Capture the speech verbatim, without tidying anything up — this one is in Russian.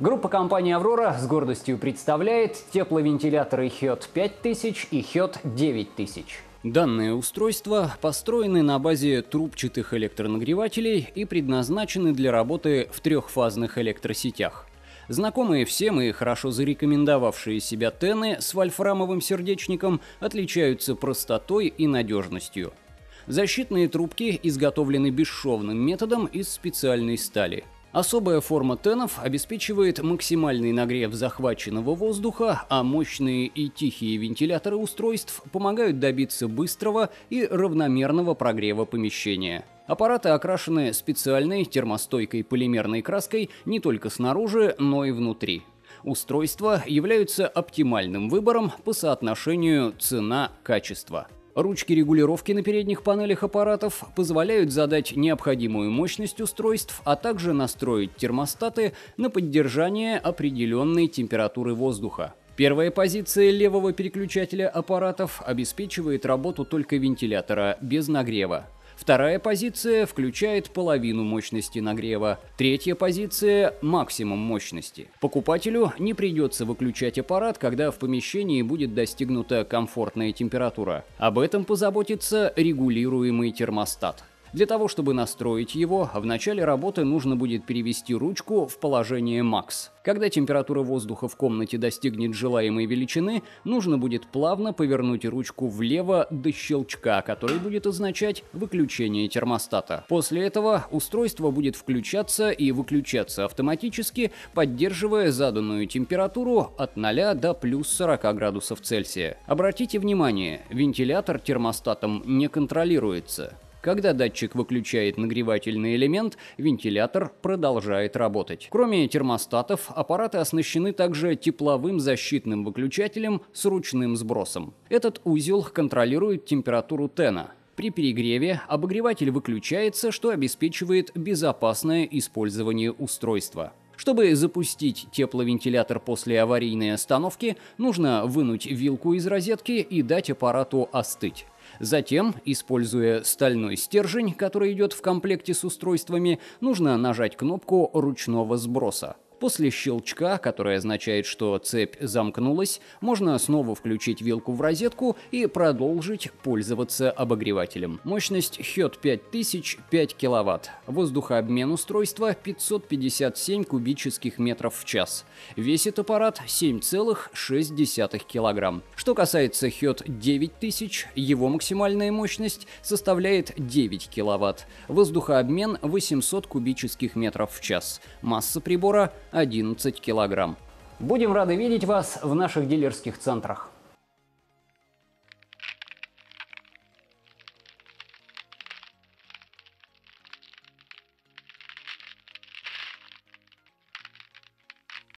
Группа компании «Аврора» с гордостью представляет тепловентиляторы хит пять тысяч и хит девять тысяч. Данные устройства построены на базе трубчатых электронагревателей и предназначены для работы в трехфазных электросетях. Знакомые всем и хорошо зарекомендовавшие себя тены с вольфрамовым сердечником отличаются простотой и надежностью. Защитные трубки изготовлены бесшовным методом из специальной стали. Особая форма тенов обеспечивает максимальный нагрев захваченного воздуха, а мощные и тихие вентиляторы устройств помогают добиться быстрого и равномерного прогрева помещения. Аппараты окрашены специальной термостойкой полимерной краской не только снаружи, но и внутри. Устройства являются оптимальным выбором по соотношению цена-качество. Ручки регулировки на передних панелях аппаратов позволяют задать необходимую мощность устройств, а также настроить термостаты на поддержание определенной температуры воздуха. Первая позиция левого переключателя аппаратов обеспечивает работу только вентилятора без нагрева. Вторая позиция включает половину мощности нагрева. Третья позиция – максимум мощности. Покупателю не придется выключать аппарат, когда в помещении будет достигнута комфортная температура. Об этом позаботится регулируемый термостат. Для того, чтобы настроить его, в начале работы нужно будет перевести ручку в положение «Макс». Когда температура воздуха в комнате достигнет желаемой величины, нужно будет плавно повернуть ручку влево до щелчка, который будет означать выключение термостата. После этого устройство будет включаться и выключаться автоматически, поддерживая заданную температуру от ноля до плюс сорока градусов Цельсия. Обратите внимание, вентилятор термостатом не контролируется. Когда датчик выключает нагревательный элемент, вентилятор продолжает работать. Кроме термостатов, аппараты оснащены также тепловым защитным выключателем с ручным сбросом. Этот узел контролирует температуру тена. При перегреве обогреватель выключается, что обеспечивает безопасное использование устройства. Чтобы запустить тепловентилятор после аварийной остановки, нужно вынуть вилку из розетки и дать аппарату остыть. Затем, используя стальной стержень, который идет в комплекте с устройствами, нужно нажать кнопку ручного сброса. После щелчка, который означает, что цепь замкнулась, можно снова включить вилку в розетку и продолжить пользоваться обогревателем. Мощность хит пять тысяч – пять киловатт. Воздухообмен устройства – пятьсот пятьдесят семь кубических метров в час. Весит аппарат семь целых шесть десятых килограмма. Что касается хит девять тысяч, его максимальная мощность составляет девять киловатт. Воздухообмен – восемьсот кубических метров в час. Масса прибора – одиннадцать килограмм. Будем рады видеть вас в наших дилерских центрах.